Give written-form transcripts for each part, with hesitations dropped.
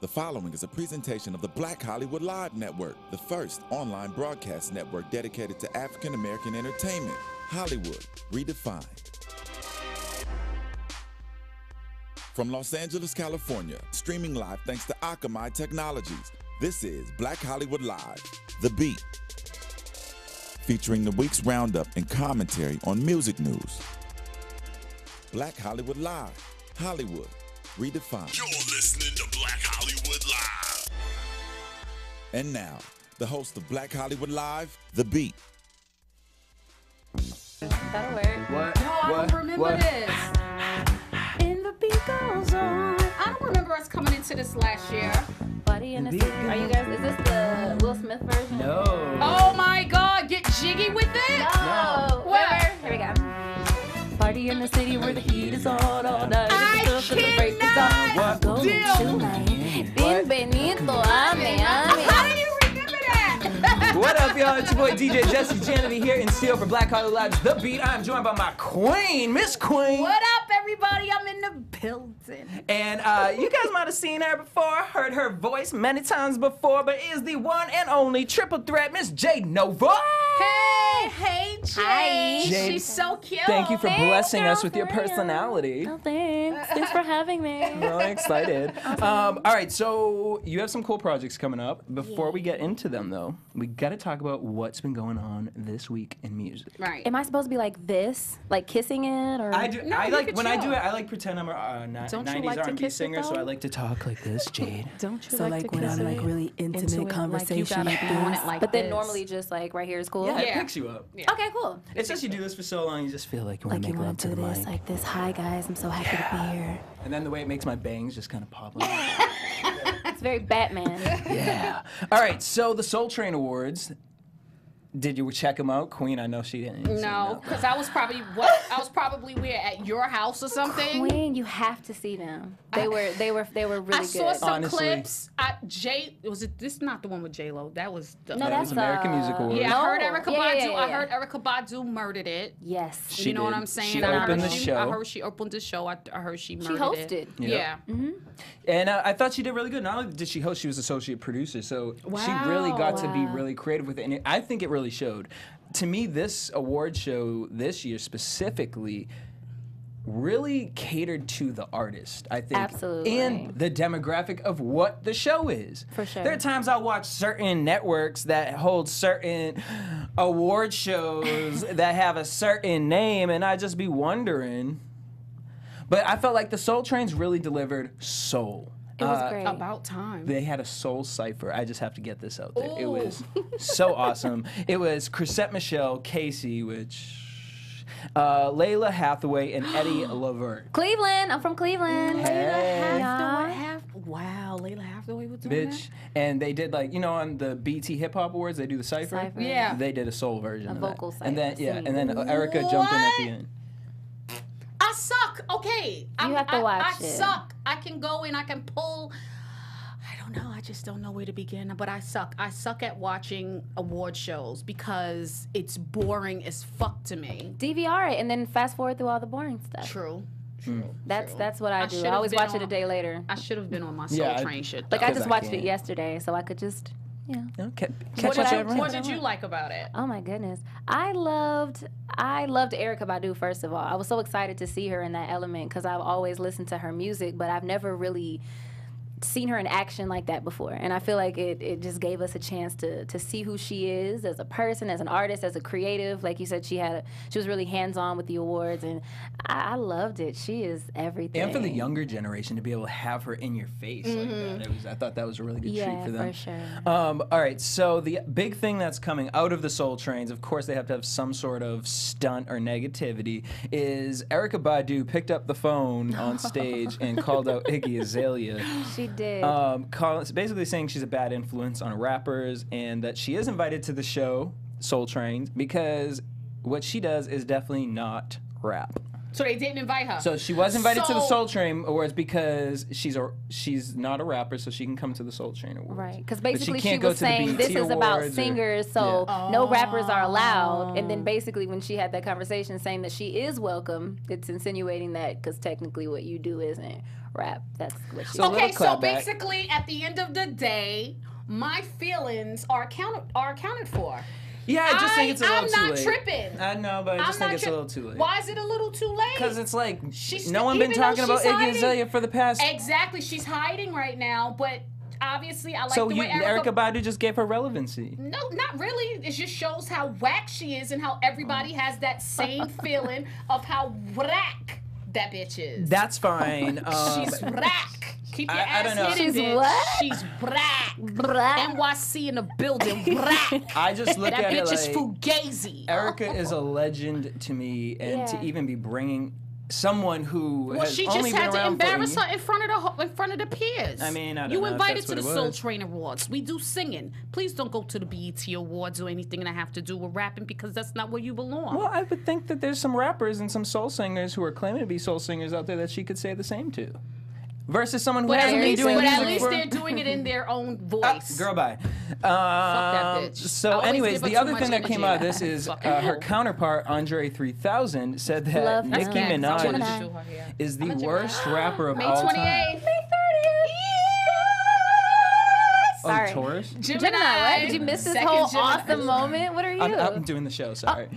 The following is a presentation of the Black Hollywood Live Network, the first online broadcast network dedicated to African American entertainment. Hollywood redefined. From Los Angeles, California, streaming live thanks to Akamai Technologies, this is Black Hollywood Live, The Beat, featuring the week's roundup and commentary on music news. Black Hollywood Live, Hollywood redefined. You're listening to Black Hollywood Live. And now, the host of Black Hollywood Live, The Beat. That'll work. What? No, I don't remember this. And the beat goes on. I don't remember us coming into this last year. Buddy and the beat. Are you guys, is this the Will Smith version? No. Oh my God, get jiggy with it? No. Where? Here we go. Party in the city where the heat is on all night. I cannot deal. Bienvenido a Miami. How do you remember that? What up, y'all? It's your boy DJ Jesse Janedy here in Seal for Black Hollywood Lives, The Beat. I'm joined by my queen, Miss Queen. What up, everybody? I'm in the building. And you guys might have seen her before, heard her voice many times before, but is the one and only triple threat, Miss Jade Novah. Hey, hey, Jade. Jade. She's so cute. Thank you for blessing us with your personality. Oh, thanks. Thanks for having me. I'm really excited. All right, so you have some cool projects coming up. Before we get into them, though, we got to talk about what's been going on this week in music. Right. Am I supposed to be like this, like kissing it, or? I do. No, I like when chill. I do it. I like pretend I'm a 90s like R&B singer, so I like to talk like this, Jade. Don't you so like to when I'm like really intimate conversation like this? Like but then normally just like right here is cool. Yeah, it picks you up. Yeah. Okay, cool. It's just you do this for so long, you just feel like you want to make love to the mic. Like you want to do this, like this. Hi, guys. I'm so happy to be here. And then the way it makes my bangs just kind of pop up. It's very Batman. Yeah. All right, so the Soul Train Awards. Did you check them out? Queen, I know she didn't. No, because I was probably weird at your house or something. Queen, you have to see them. They were really good. I saw some clips. Was it not the one with J-Lo? That was the No, that's American Music Awards. Yeah, I heard Erykah Badu. I heard Erykah Badu murdered it. Yes. She you know did. What I'm saying? She opened the show. I heard she opened the show. I heard she murdered it. She hosted. Yeah. And I thought she did really good. Not only did she host, she was associate producer. So she really got to be really creative with it. And I think it really showed. To me, this award show this year specifically really catered to the artist, I think. Absolutely. And the demographic of what the show is. For sure. There are times I watch certain networks that hold certain award shows that have a certain name, and I just be wondering. But I felt like the Soul Trains really delivered soul. It was great. About time. They had a soul cipher. I just have to get this out there. Ooh. It was so awesome. It was Chrisette Michele, Casey, Lalah Hathaway, and Eddie LaVert. Cleveland. I'm from Cleveland. Hey. Lalah Hathaway. Wow. Lalah Hathaway was doing that? And they did, like, you know, on the BET Hip Hop Awards, they do the cipher. Yeah. They did a soul version of that. A vocal cipher. And then, Erykah jumped in at the end. I suck. Okay. You have to watch it. I suck. I can go and I can pull. I don't know. I just don't know where to begin. But I suck. I suck at watching award shows because it's boring as fuck to me. DVR it and then fast forward through all the boring stuff. True. That's what I do. I always watch it a day later. I should have been on my Soul Train shit. Though. Like, I just watched it yesterday, so I could just... What did you like about it? Oh my goodness, I loved Erykah Badu. First of all, I was so excited to see her in that element because I've always listened to her music, but I've never really seen her in action like that before, and I feel like it just gave us a chance to see who she is as a person, as an artist, as a creative. Like you said, she was really hands-on with the awards, and I loved it. She is everything. And for the younger generation to be able to have her in your face like that, I thought that was a really good treat for them. Yeah, for sure. All right, so the big thing that's coming out of the Soul Trains, of course they have to have some sort of stunt or negativity, is Erykah Badu picked up the phone on stage and called out Iggy Azalea. She did. Basically saying she's a bad influence on rappers and that she is invited to the show Soul Trains because what she does is definitely not rap. So they didn't invite her. So she was invited to the Soul Train Awards because she's not a rapper, so she can come to the Soul Train Awards. Right, because basically she was saying this is about singers, so no rappers are allowed. And then basically when she had that conversation saying that she is welcome, it's insinuating that because technically what you do isn't rap. That's what she okay, so basically at the end of the day, my feelings are accounted for. Yeah, I just think it's a little too late. I'm not tripping. I know, but I just think it's a little too late. Why is it a little too late? Because it's like, no one's been talking about Iggy Azalea for the past... Exactly. She's hiding right now, but obviously I like the way Erykah Badu just gave her relevancy. No, not really. It just shows how whack she is and how everybody has that same feeling of how whack that bitch is. That's fine. She's whack. Keep your ass hidden, bitch. What? She's black. NYC in the building, black. I just look at it like... That bitch is fugazi. Erykah is a legend to me, and to even be bringing someone who has only been around for... Well, she just had to embarrass her in front of the peers. I mean, I don't know. You invited to the Soul Train Awards. We do singing. Please don't go to the BET Awards or anything that have to do with rapping because that's not where you belong. Well, I would think that there's some rappers and some soul singers who are claiming to be soul singers out there that she could say the same to. Versus someone who hasn't been doing music. But at least they're doing it in their own voice. Girl, bye. Fuck that bitch. So anyways, the other thing that came out of this is her counterpart, Andre 3000, said that Nicki Minaj is the worst rapper of all time. May 28th. May 30th. Sorry. Oh, Taurus? Gemini, what? Did you miss this whole awesome moment? What are you? I'm doing the show, sorry.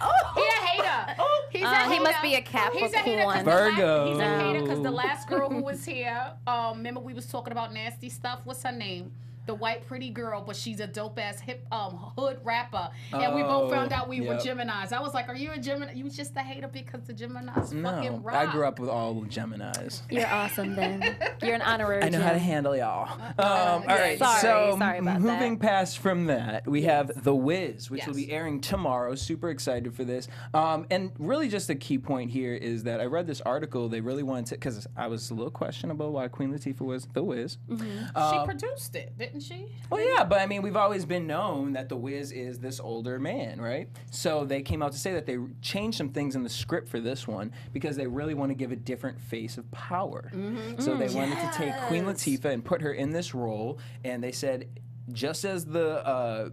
He must be a Capricorn. Virgo. He's a hater because the last girl who was here, remember we was talking about nasty stuff? What's her name? The white pretty girl, but she's a dope-ass hip hood rapper. And we both found out we were Geminis. I was like, are you a Gemini? You just a hater because the Geminis fucking rock. I grew up with all Geminis. You're awesome, then. You're an honorary Gemini. I know how to handle y'all. All right, sorry about that. Moving past from that, we have The Wiz, which will be airing tomorrow. Super excited for this. And really just a key point here is that I read this article. They really wanted to, because I was a little questionable why Queen Latifah was The Wiz. Mm-hmm. She produced it, didn't she? Well, yeah, but I mean, we've always been known that The Wiz is this older man, right? So they came out to say that they changed some things in the script for this one because they really want to give a different face of power. Mm-hmm. So they wanted to take Queen Latifah and put her in this role, and they said, just as the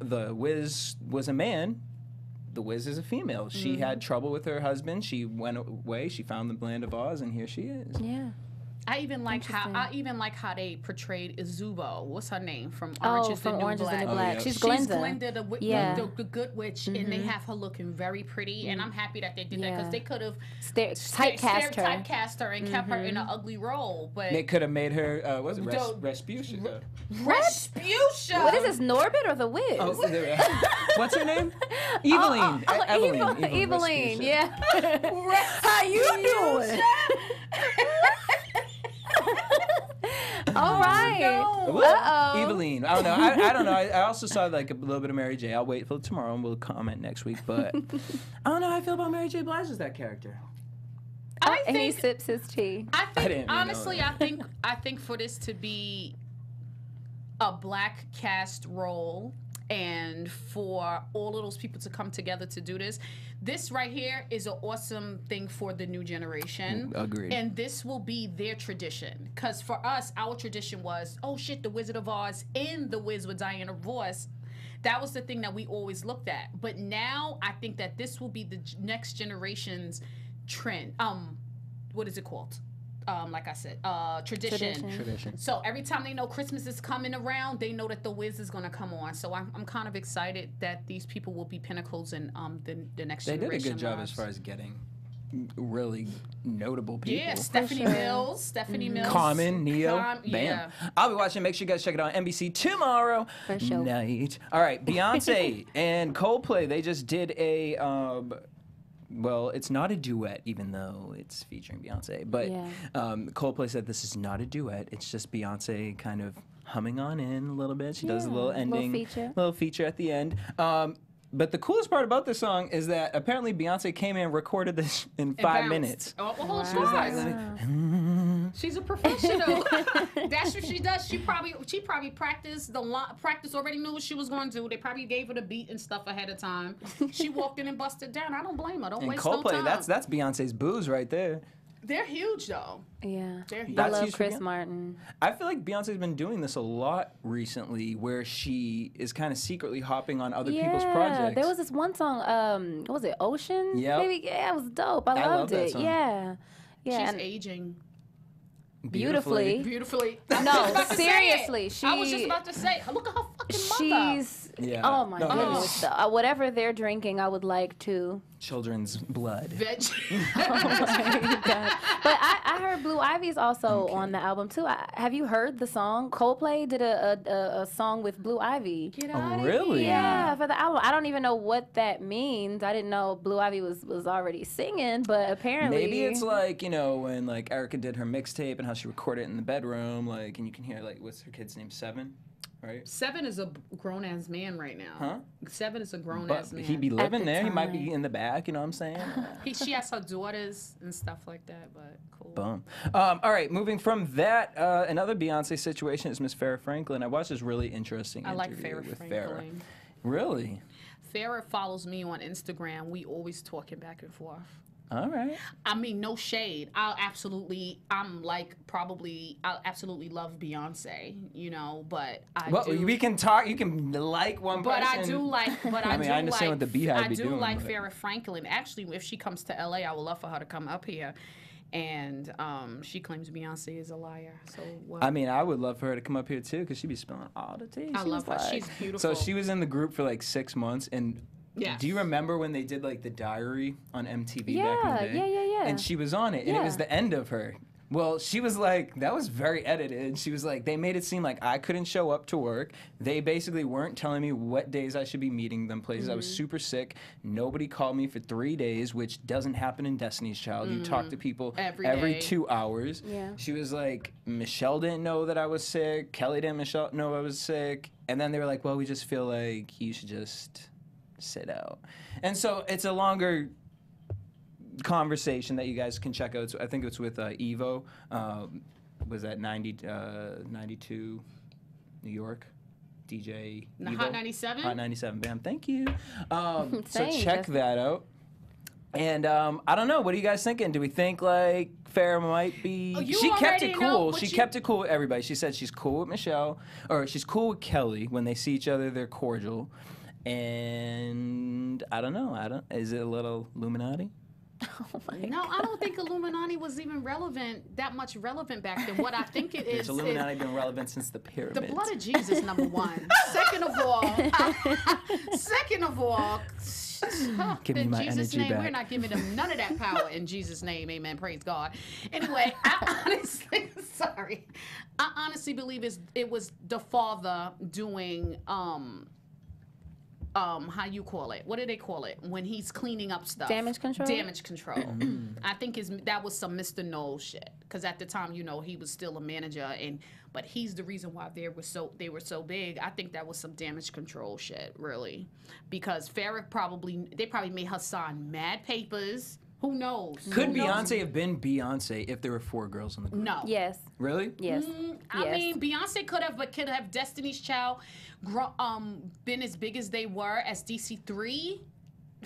Wiz was a man, The Wiz is a female. Mm-hmm. She had trouble with her husband. She went away. She found the Land of Oz, and here she is. Yeah. I even like how they portrayed Izubo. What's her name from Orange Is the New Black? She's Glinda. the good witch, and they have her looking very pretty. Mm-hmm. And I'm happy that they did that because they could have typecast her and kept her in an ugly role. But they could have made her Respucia. Respucia. What is this, Norbit or The Wiz? Oh, what's her name? Eveline. Eveline. Yeah. How you doing? All right. Oh, no. Eveline. I don't know. I don't know. I also saw like a little bit of Mary J. I'll wait till tomorrow and we'll comment next week. But I don't know how I feel about Mary J. Blige as that character. I think he sips his tea. I think for this to be a black cast role and for all of those people to come together to do this. This right here is an awesome thing for the new generation. Agreed. And this will be their tradition. Because for us, our tradition was, oh shit, The Wizard of Oz and The Wiz with Diana Ross. That was the thing that we always looked at. But now I think that this will be the next generation's trend. What is it called? Like I said, tradition. So every time they know Christmas is coming around, they know that The Wiz is going to come on. So I'm kind of excited that these people will be pinnacles in the next generation. They did a good job as far as getting really notable people. Yeah, Stephanie Mills, Common, Neo, bam. Yeah. I'll be watching. Make sure you guys check it out on NBC tomorrow night. All right, Beyonce and Coldplay, they just did a... well, it's not a duet, even though it's featuring Beyonce. But Coldplay said this is not a duet. It's just Beyonce kind of humming on in a little bit. She does a little ending, little feature at the end. But the coolest part about this song is that apparently Beyonce came in and recorded this in 5 minutes. Oh, wow. She was like, She's a professional. That's what she does. She probably practiced already knew what she was going to do. They probably gave her the beat and stuff ahead of time. She walked in and busted down. I don't blame her. Don't waste no time. That's Beyonce's booze right there. They're huge though. Yeah. They're huge. I love Chris Martin. I feel like Beyonce's been doing this a lot recently where she is kind of secretly hopping on other people's projects. There was this one song, what was it, Ocean? Yeah. Maybe it was dope. I loved it. Yeah. Yeah. She's aging. Beautifully. No, seriously. I was just about to say, look at her fucking mother. Oh my goodness. Whatever they're drinking, I would like to. Children's blood. Oh my God. But I heard Blue Ivy's also on the album, too. Have you heard the song? Coldplay did a song with Blue Ivy. Really? Yeah, for the album. I don't even know what that means. I didn't know Blue Ivy was already singing, but apparently... Maybe it's like, you know, when like Erykah did her mixtape and how she recorded it in the bedroom, like, and you can hear, like, what's her kid's name? Seven? Right? Seven is a grown-ass man right now. Huh? Seven is a grown-ass man. He be living there. Time. He might be in the back, you know what I'm saying? She has her daughters and stuff like that, but cool. Boom. All right, moving from that, another Beyonce situation is Miss Farrah Franklin. I watched this really interesting interview with Farrah. Really? Farrah follows me on Instagram. We always talking back and forth. All right. I mean, no shade. I'll absolutely love Beyonce, you know, but we can talk, you can like one person. I do like Farrah Franklin. Actually, if she comes to LA, I would love for her to come up here. And she claims Beyonce is a liar. So I mean, I would love for her to come up here too, because she'd be spilling all the tea. I love her. She's beautiful. So she was in the group for like 6 months and yes. Do you remember when they did like The Diary on MTV back in the day? Yeah. And she was on it, and it was the end of her. Well, she was like, that was very edited. She was like, they made it seem like I couldn't show up to work. They basically weren't telling me what days I should be meeting them, places. Mm-hmm. I was super sick. Nobody called me for 3 days, which doesn't happen in Destiny's Child. Mm-hmm. You talk to people every 2 hours. Yeah. She was like, Michelle didn't know that I was sick. Kelly didn't know I was sick. And then they were like, well, we just feel like you should just... sit out. And so it's a longer conversation that you guys can check out. So I think it's with Evo. Was that 92 New York? DJ Evo? Hot 97? Hot 97. Bam. Thank you. So check that out. And I don't know. What are you guys thinking? Do we think like Farrah might be? She kept it cool. She kept it cool with everybody. She said she's cool with Michelle, or she's cool with Kelly. When they see each other, they're cordial. And I don't know. Is it a little Illuminati? Oh my God. No, I don't think Illuminati was even that much relevant back then. What I think it is. Has Illuminati been relevant since the pyramids? The blood of Jesus, number one. Second of all. Give me my Jesus' energy name, back. We're not giving them none of that power in Jesus' name. Amen. Praise God. Anyway, I honestly believe it was the father doing. How you call it? What do they call it when he's cleaning up stuff? Damage control. Damage control. I think that was some Mr. Noel shit, because at the time, you know, he was still a manager, but he's the reason why they were so big. I think that was some damage control shit, really, because Farrah probably made her sign mad papers. Who knows? Could Beyonce have been Beyonce if there were four girls in the group? No. Yes. Really? Yes. I mean, Beyonce could have, but could have Destiny's Child been as big as they were as DC3?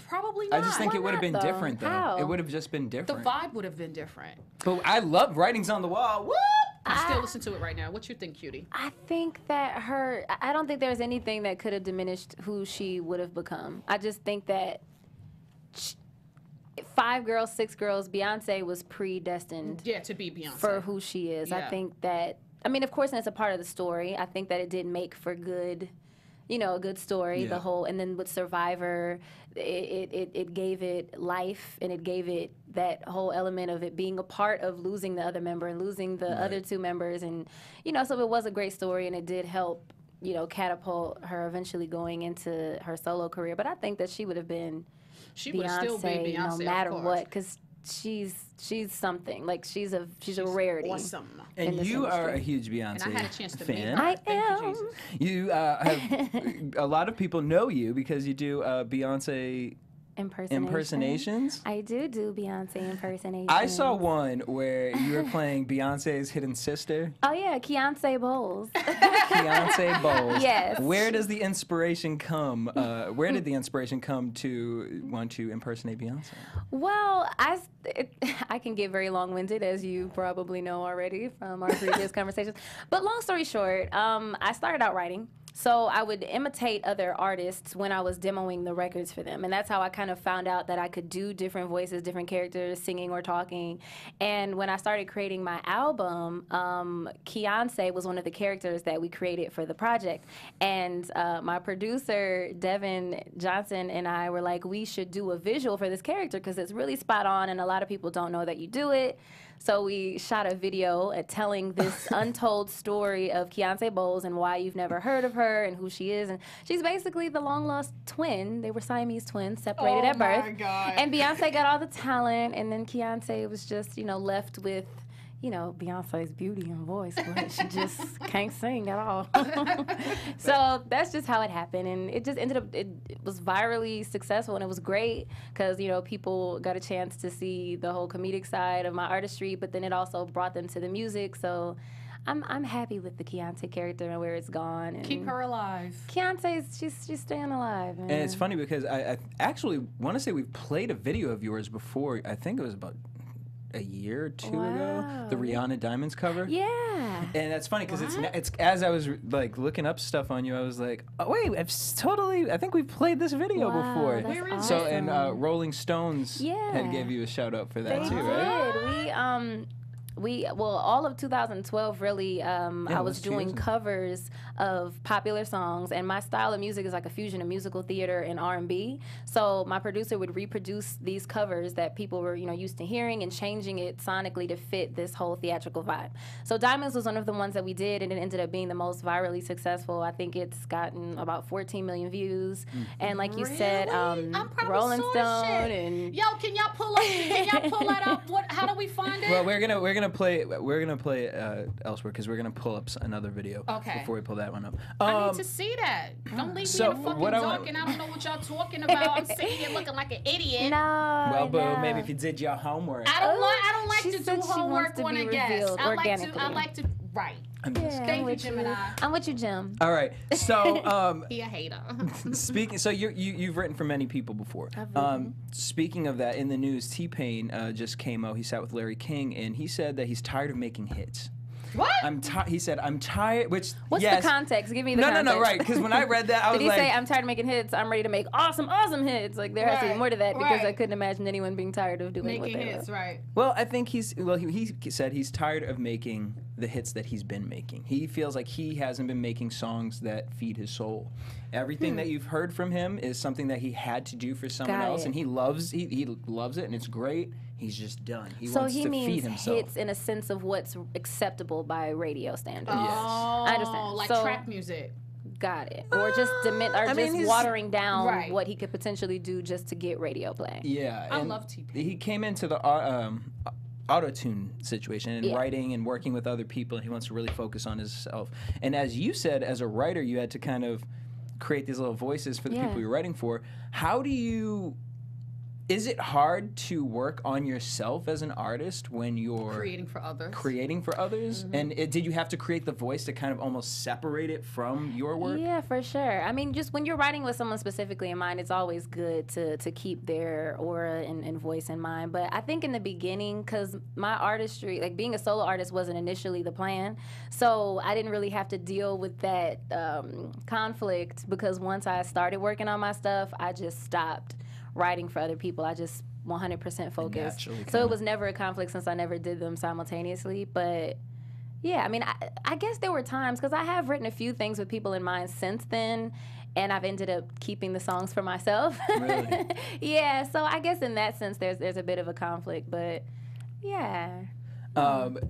Probably not. I just think it would have been different, though. How? It would have just been different. The vibe would have been different. But I love Writings on the Wall. Woo! I still listen to it right now. What you think, cutie? I think that I don't think there's anything that could have diminished who she would have become. I just think that... 5 girls, 6 girls, Beyonce was predestined. Yeah, to be Beyonce. For who she is. Yeah. I think that, I mean, of course, that's a part of the story. I think that it did make for good, you know, a good story, the whole, and then with Survivor, it gave it life, and it gave it that whole element of it being a part of losing the other member and losing the other 2 members. And, you know, so it was a great story, and it did help, you know, catapult her eventually going into her solo career. But I think that she would have been... She would still be Beyonce, no matter what, because she's something. Like she's a rarity. Awesome. And you are a huge Beyonce fan. And I had a chance to meet her. I am. You have a lot of people know you because you do Beyonce Impersonations? I do Beyonce impersonations. I saw one where you were playing Beyonce's hidden sister. Oh, yeah, Kéyoncé Bowles. Kéyoncé Bowles. Yes. Where does the inspiration come? Where did the inspiration come to want to impersonate Beyonce? Well, I can get very long-winded, as you probably know already from our previous conversations. But long story short, I started out writing. So I would imitate other artists when I was demoing the records for them. And that's how I kind of found out that I could do different voices, different characters, singing or talking. And when I started creating my album, Kéyoncé was one of the characters that we created for the project. And my producer, Devin Johnson, and I were like, we should do a visual for this character because it's really spot on and a lot of people don't know that you do it. So we shot a video telling this untold story of Kéyoncé Bowles and why you've never heard of her and who she is. And she's basically the long-lost twin. They were Siamese twins, separated at birth. Oh, my God. And Beyonce got all the talent, and then Kéyoncé was just, you know, left with, you know, Beyonce's beauty and voice, but she just can't sing at all. So that's just how it happened, and it just ended up, it was virally successful, and it was great because, you know, people got a chance to see the whole comedic side of my artistry, but then it also brought them to the music, so I'm happy with the Kéyoncé character and where it's gone. And keep her alive. Keontae's, she's staying alive. And it's funny because I actually want to say we've played a video of yours before. I think it was about a year or two ago, the Rihanna Diamonds cover. Yeah. And that's funny because it's as I was like looking up stuff on you, I was like, oh wait, I think we've played this video before. That's awesome. So and Rolling Stones had gave you a shout out for that too, right? They did. Well, all of 2012, really, I was doing covers of popular songs, and my style of music is like a fusion of musical theater and R&B. So my producer would reproduce these covers that people were, you know, used to hearing and changing it sonically to fit this whole theatrical vibe. So Diamonds was one of the ones that we did, and it ended up being the most virally successful. I think it's gotten about 14 million views. And like you said, Rolling Stone and yo, can y'all pull that up? How do we find it? Well, we're gonna play elsewhere because we're gonna pull up another video before we pull that one up. I need to see that. Don't leave me in the fucking dark, and I don't know what y'all talking about. I'm sitting here looking like an idiot. No, well, boo, maybe if you did your homework. I don't like to do homework on a guest. I like to write. Thank you, Gemini. I'm with you, Jim. All right. So be a hater. Speaking. So you've written for many people before. Speaking of that, in the news, T-Pain just came out. He sat with Larry King, and he said that he's tired of making hits. What? He said, I'm tired, which, What's the context? Give me the context. No, right, because when I read that, I was like... Did he say, I'm tired of making hits, I'm ready to make awesome hits? Like, there has to be more to that, because I couldn't imagine anyone being tired of doing what they Making hits, right. Well, I think he said he's tired of making the hits that he's been making. He feels like he hasn't been making songs that feed his soul. Everything that you've heard from him is something that he had to do for someone else, and he loves it, and it's great. He's just done. He wants to feed himself. Hits in a sense of what's acceptable by radio standards. Yes. Oh, I understand. Like trap music. Got it. Or just watering down what he could potentially do just to get radio play. Yeah. I love T-Pain. He came into the auto-tune situation and writing and working with other people, and he wants to really focus on himself. And as you said, as a writer, you had to kind of create these little voices for the people you're writing for. How do you... Is it hard to work on yourself as an artist when you're creating for others? And did you have to create the voice to kind of almost separate it from your work? Yeah, for sure. I mean, just when you're writing with someone specifically in mind, it's always good to keep their aura and voice in mind. But I think in the beginning, because my artistry, like being a solo artist wasn't initially the plan, so I didn't really have to deal with that conflict because once I started working on my stuff, I just stopped writing for other people. I just 100% focused. So it was never a conflict since I never did them simultaneously. But yeah, I mean, I guess there were times, because I have written a few things with people in mind since then, and I've ended up keeping the songs for myself. Really? Yeah, so I guess in that sense there's a bit of a conflict, but yeah.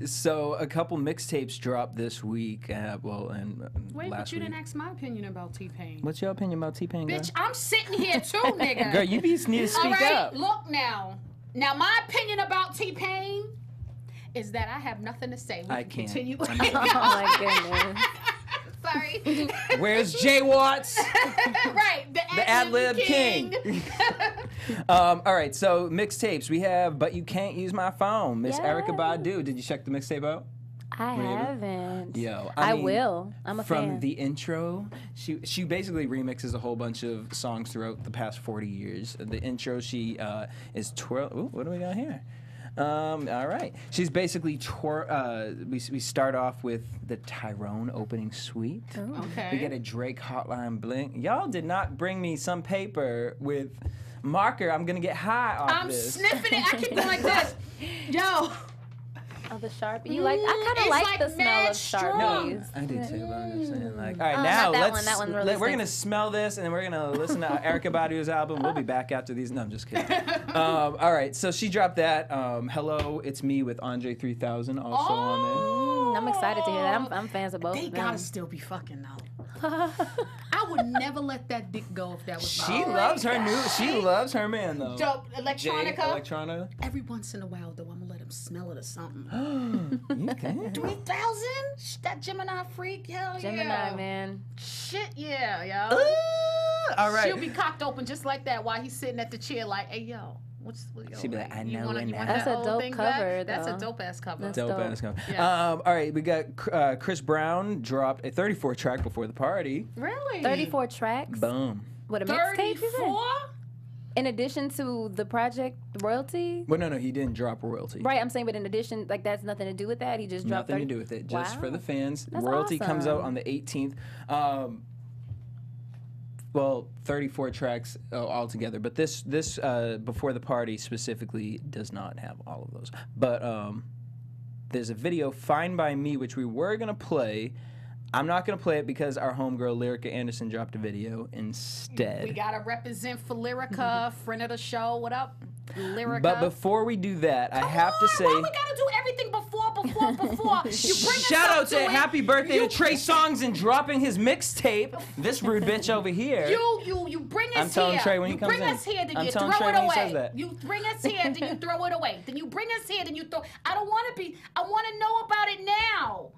So a couple mixtapes dropped this week. Wait, but you didn't ask my opinion about T-Pain. What's your opinion about T-Pain, girl? Bitch, I'm sitting here too, nigga. Girl, you need to speak up. Look now. Now, my opinion about T-Pain is that I have nothing to say. I can't. Continue. Oh, my goodness. Sorry. Where's Jay Watts? Right. The ad-lib king. All right. So mixtapes. We have But You Can't Use My Phone. Miss Erykah Badu. Did you check the mixtape out? I haven't. Yo, I mean, will. I'm a fan. From the intro, she basically remixes a whole bunch of songs throughout the past 40 years. The intro, she is twirling. Ooh, what do we got here? All right. She's basically we start off with the Tyrone opening suite. Oh. Okay. We get a Drake Hotline Bling. Y'all did not bring me some paper with marker. I'm gonna get high off this. I'm sniffing it. I keep going like this. Yo. Oh, the Sharpie. You like? I kind of like the smell of Sharpies. No, I do too. But I'm saying, like, all right, now we're gonna smell this, and then we're gonna listen to Erykah Badu's album. We'll be back after these. No, I'm just kidding. All right, so she dropped that. Hello, It's Me with Andre 3000 also on there. I'm excited to hear that. I'm fans of both. They gotta still be fucking though. I would never let that dick go if that was. She loves her She loves her man though. Dope. Electronica. Electronica. Every once in a while though, I'm gonna let him smell it or something. 3,000? That Gemini freak, hell Gemini, yeah. Gemini, man. Shit, yeah, yo. All right. She'll be cocked open just like that while he's sitting at the chair like, hey, yo. She'd be like, I know it now. That's a dope cover, though. That's a dope-ass cover. Dope-ass cover. Yeah. All right, we got Chris Brown dropped a 34-track before the party. Really? 34 tracks? Boom. What, a mixtape? 34? In addition to the project royalty? Well, no, he didn't drop royalty. Right, I'm saying, but in addition, like, that's nothing to do with that. He just dropped nothing to do with it. Just for the fans. Royalty comes out on the 18th. Well, 34 tracks altogether, but this Before the Party specifically does not have all of those. But there's a video, Fine By Me, which we were gonna play. I'm not gonna play it because our homegirl Lyrica Anderson dropped a video instead. We gotta represent for Lyrica, friend of the show. What up, Lyrica? But before we do that, I have to say, why we gotta do everything before? You bring shout out to happy birthday to Trey Songz and dropping his mixtape. This rude bitch over here. You bring us here. Trey when you comes bring in. Us here, then you throw Trey it away. You bring us here, then you throw it away. Then you bring us here, then you throw. I don't want to be. I want to know about it now.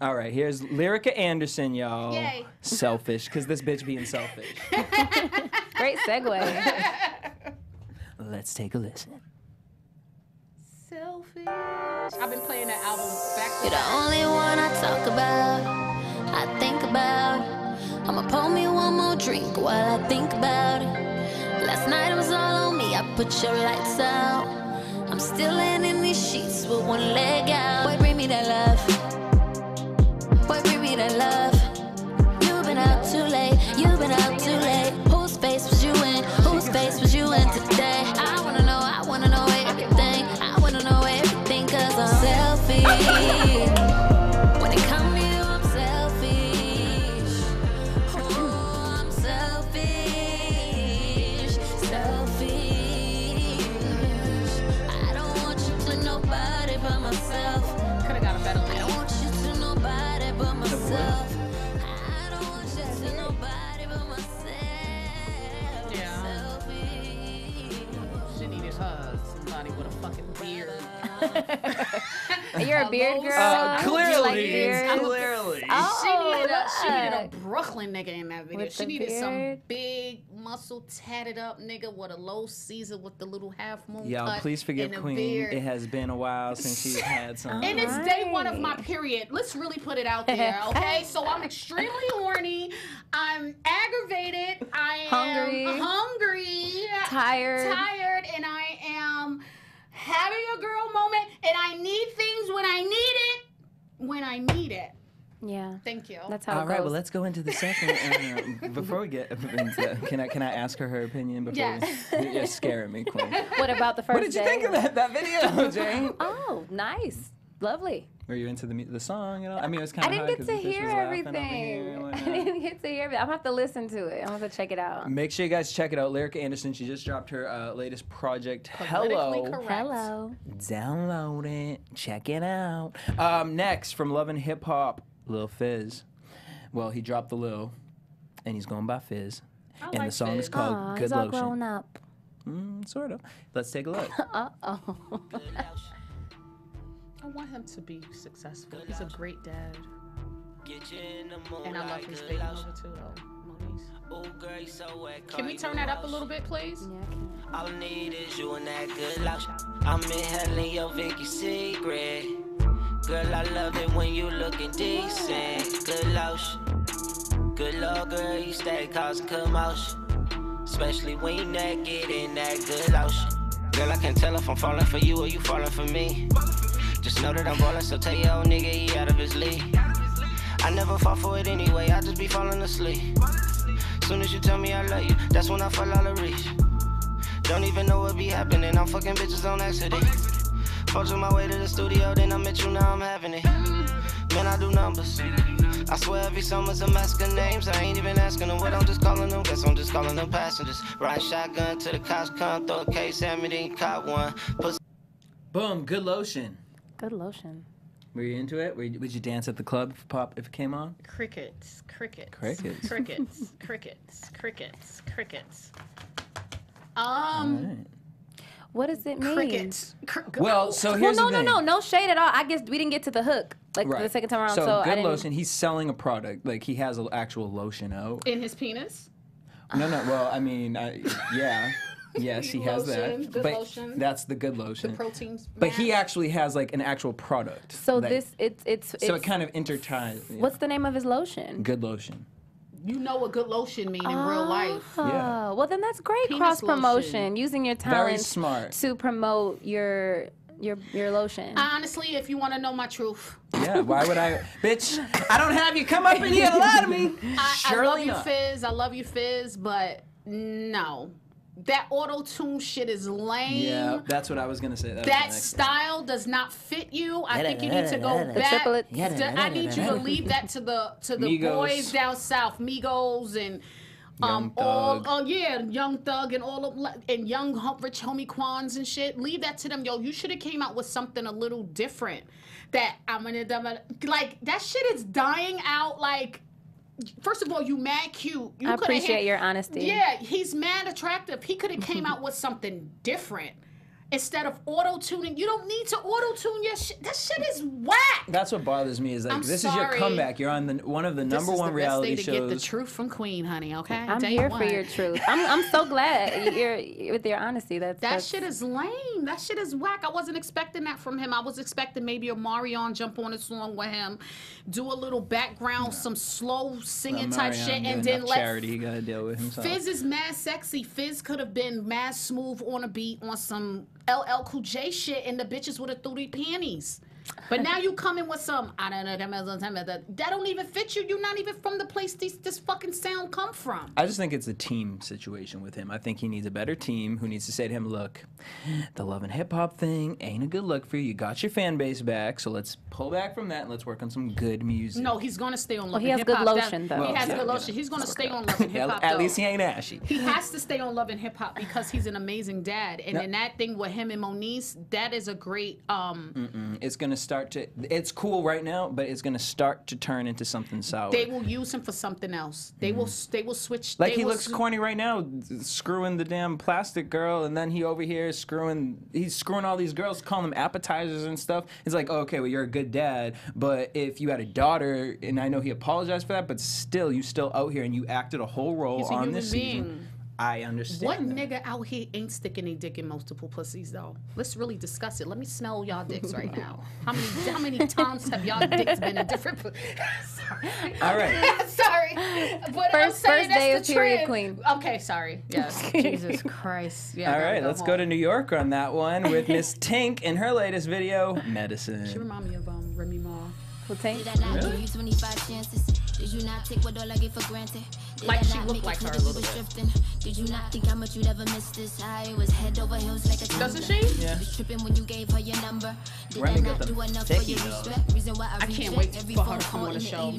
All right, here's Lyrica Anderson, y'all. Yay. Selfish, because this bitch being selfish. Great segue. Let's take a listen. Selfish. I've been playing that album back to back. You're the only one I talk about, I think about. I'ma pour me one more drink while I think about it. Last night it was all on me, I put your lights out. I'm still laying in these sheets with one leg out. Boy, bring me that love. Boy, bring me that love. You've been out too late. You've been out too late. Whose space was you in? Whose space was you in today? I wanna know everything. I wanna know everything, cause I'm selfish. When it comes to you, I'm selfish. Oh, I'm selfish. Selfish. I don't want you to nobody but myself. Could've got a better one. I don't want you to nobody but myself. Yeah. She needed somebody with a fucking beard. You're a beard girl. Clearly, like beard. Clearly. Oh, she needed a Brooklyn nigga in that video. She needed beard. Some big muscle tatted up nigga with a low Caesar with the little half moon. Y'all, please forgive Queen. It has been a while since she's had some. And it's day one of my period. Let's really put it out there, okay? So I'm extremely horny. I'm aggravated. I am hungry. Tired, and I am having a girl moment, and I need things when I need it, when I need it. Yeah. Thank you. That's how it goes. All right, well, let's go into the second. Before we get into, can I ask her opinion before? Yes. You're scaring me, Queen. What about the first? What did you think of that video, Jane? Oh, nice, lovely. Were you into the song at all? I mean, it was kind of. I didn't get to hear everything. I didn't get to hear everything. I'm gonna have to listen to it. I'm gonna have to check it out. Make sure you guys check it out. Lyrica Anderson. She just dropped her latest project. Hello. Download it. Check it out. Next from Love and Hip Hop, Lil Fizz. Well, he dropped the Lil, and he's going by Fizz. And the song is called Good Lotion. He's all grown up. Sort of. Let's take a look. I want him to be successful. He's a great dad. And I love his baby mother too, though. Can we turn that up a little bit, please? Yeah, I can. All I need is you and that good luck. I'm inhaling your Vicky secret. Girl, I love it when you looking decent. Good lotion. Good lord, girl, you stay causing commotion. Especially when you naked in that good lotion. Girl, I can't tell if I'm falling for you or you falling for me. Just know that I'm ballin', so tell your old nigga he out of his league. I never fall for it anyway, I just be falling asleep. Soon as you tell me I love you, that's when I fall out of reach. Don't even know what be happening, I'm fucking bitches on accident. Folks on my way to the studio, then I met you, now I'm having it. Man, I do numbers. I swear every summer's a mask of names. I ain't even asking them what, I'm just calling them. Guess I'm just calling them passengers. Ride shotgun till the cops come, throw a case at me, then cop one. Boom, good lotion. Good lotion. Were you into it? Would you dance at the club if pop if it came on? Crickets, crickets, crickets, crickets, crickets, crickets, crickets. All right. What does it mean? Crickets. Well, so here's the thing. No shade at all. I guess we didn't get to the hook like the second time around. So good lotion. He's selling a product. Like he has an actual lotion out in his penis. No. Well, I mean, yeah. Yes, he has that. Good lotion. That's the good lotion. The proteins. But he actually has like an actual product. So this, so it kind of intertwines. What's the name of his lotion? Good lotion. You know what good lotion mean in real life. Yeah. Well, then that's great cross promotion. Using your talents to promote your lotion. Honestly, if you want to know my truth. Yeah, why would I? Bitch, I don't have you come up in here and lie to me. I love you, Fizz, but no. That auto-tune shit is lame. Yeah, that's what I was going to say. That style does not fit you. I think you need to go back. I need you to leave that to the Migos. Boys down south. Migos and Young Thug and all of Rich Homie Quans and shit. Leave that to them. Yo, you should have came out with something a little different. That shit is dying out like... First of all, you mad cute. I appreciate your honesty. Yeah, he's mad attractive. He could have came out with something different instead of auto-tuning. You don't need to auto-tune your shit. That shit is whack. That's what bothers me is like, this is your comeback. You're on one of the number one reality shows. This is the best day to get the truth from Queen, honey, okay? I'm here for your truth. I'm so glad you're with your honesty. That shit is lame. That shit is whack. I wasn't expecting that from him. I was expecting maybe a Marion jump on a song with him, do a little background, some slow singing type shit, and then let Charity he gotta deal with himself. Fizz is mad sexy. Fizz could have been mad smooth on a beat on some LL Cool J shit, and the bitches would have threw their panties. But now you come in with some, I don't know, that don't even fit you. You're not even from the place this fucking sound come from. I just think it's a team situation with him. I think he needs a better team who needs to say to him, look, the love and hip-hop thing ain't a good look for you. You got your fan base back, so let's pull back from that and let's work on some good music. No, he's going to stay on love and hip-hop. He has good lotion, though. He has good lotion. He's going to stay on love and hip-hop, At least he ain't ashy. He has to stay on love and hip-hop because he's an amazing dad. And in that thing with him and Moniece, that is a great... It's going to start to... It's cool right now, but it's going to start to turn into something sour. They will use him for something else. They will switch... Like he looks corny right now, screwing the damn plastic girl, and then he over here is screwing... He's screwing all these girls, calling them appetizers and stuff. It's like, oh, okay, well, you're a good dad, but if you had a daughter, and I know he apologized for that, but still, you still out here, and you acted a whole role on this season. I understand. Nigga out here ain't sticking a dick in multiple pussies though? Let's really discuss it. Let me smell y'all dicks right now. How many times have y'all dicks been in different? Sorry. All right. Sorry. But first day of period queen. Okay, sorry. Yes. Jesus Christ. Yeah. All right, let's go to New York on that one with Miss Tink in her latest video, Medicine. She remind me of Remy Ma. Well, Tink. Really? 25 chances. Did you not take what all I gave for granted? Like she looked like her a little bit. Did you not think how much you'd ever miss this? I was head over heels like a thunder. Doesn't she? Yeah. Tripping when you gave her your number. Did I not do enough for you? Reason why I can't wait for her to come on the show.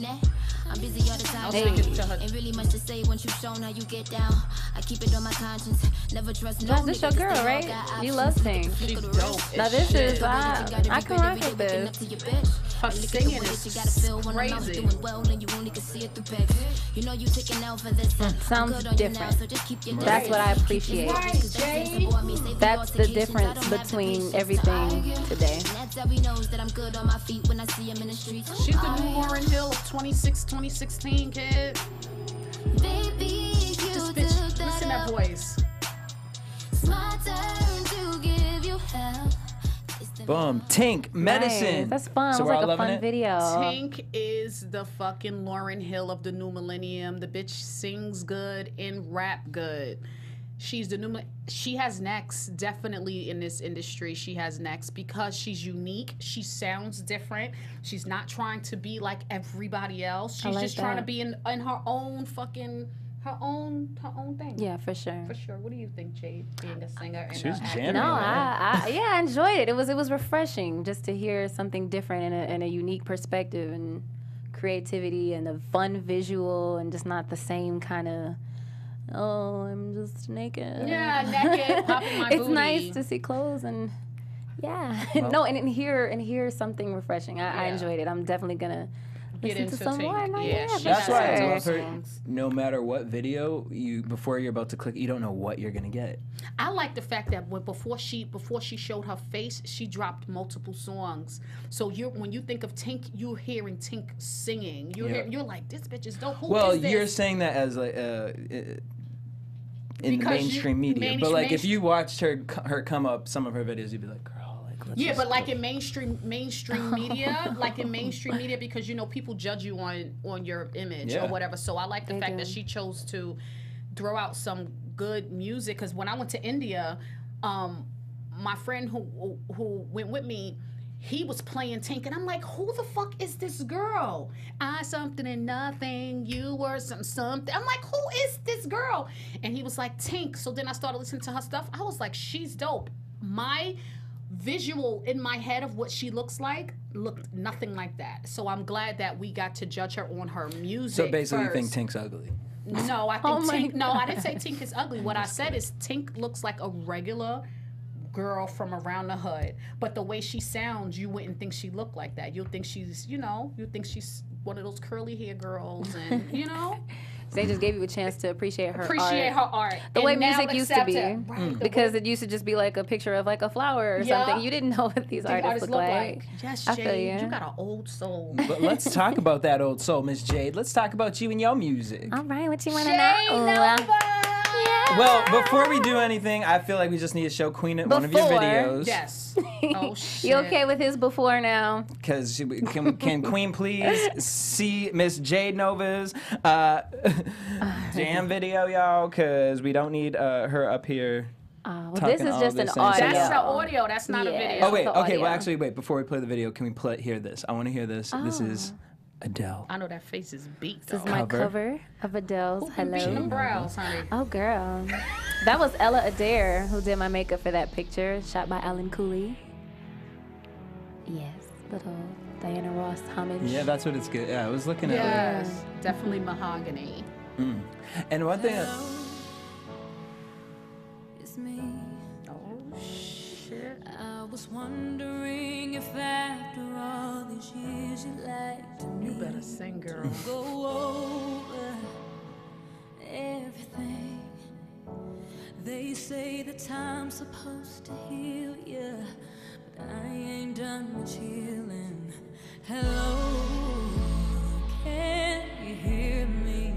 I'm busy all the time. Ain't really much to say once you've shown how you get down. I keep it on my conscience. Never trust no one. This your girl, right? You love things. Now this is I can rock with this. Her singing is crazy. Sounds different. That's what I appreciate. Right, that's the difference between everything today. She's the new Warren Hill of 2016, kid. Baby, just bitch, listen that voice. Boom. Tink, Medicine. Nice. That's fun. So it was like a fun video. Tink is the fucking Lauryn Hill of the new millennium. The bitch sings good and rap good. She's the new. She has next, definitely in this industry. She has next because she's unique. She sounds different. She's not trying to be like everybody else. She's like just that. Trying to be in her own fucking. Her own thing. Yeah, for sure. For sure. What do you think, Jade, being a singer? She was jamming. No, I enjoyed it. It was refreshing just to hear something different and a unique perspective and creativity and a fun visual and just not the same kind of. Oh, I'm just naked. Yeah, naked. Popping my booty. It's nice to see clothes and yeah, well, no, and hear something refreshing. I enjoyed it. I'm definitely gonna. Get into some more. Yeah, that's why I love her. No matter what video before you're about to click, you don't know what you're gonna get. I like the fact that before she showed her face, she dropped multiple songs. So when you think of Tink, you're hearing Tink singing. You're like, this bitch is dope. Who is this? You're saying that as like in the mainstream media, but like if you watched her come up, some of her videos, you'd be like. Yeah, but like in mainstream media, because you know people judge you on your image or whatever. So I like the fact that she chose to throw out some good music. Because when I went to India, my friend who went with me, he was playing Tink, and I'm like, who the fuck is this girl? I something and nothing, you were something. I'm like, who is this girl? And he was like, Tink. So then I started listening to her stuff. I was like, she's dope. My visual in my head of what she looks like looked nothing like that. So I'm glad that we got to judge her on her music. So basically, you think Tink's ugly? No, I think No, I didn't say Tink is ugly. What I said is Tink looks like a regular girl from around the hood, but the way she sounds, you wouldn't think she looked like that. You'll think she's, you think she's one of those curly hair girls, and They just gave you a chance to appreciate her art. The way music used to be, right, because it used to just be like a picture of like a flower or something. You didn't know what these artists look like. Yes, Jade, you got an old soul. But let's talk about that old soul, Miss Jade. Let's talk about you and your music. All right, what you want to know? Yeah. Well, before we do anything, I feel like we just need to show Queen at one of your videos. Yes. Oh shit. You okay with his before now? Because can Queen please see Miss Jade Novah's jam video, y'all? Because we don't need her up here. Well, this is just an audio. That's the audio. That's not a video. Oh wait. Okay. Well, actually, wait. Before we play the video, can we hear this? I want to hear this. Oh. This is. Adele. I know that face is beat. This is my cover of Adele's Hello. Them brows, honey. Oh, girl. That was Ella Adair who did my makeup for that picture, shot by Alan Cooley. Yes, little Diana Ross homage. Yeah, that's what it's good. Yeah, I was looking at it. Yes, definitely mahogany. Mm. And one thing. It's me. Oh, shit. I was wondering if after all these years you'd like to me. You better sing, girl. Go over everything. They say the time's supposed to heal you, but I ain't done with healing. Hello, can you hear me?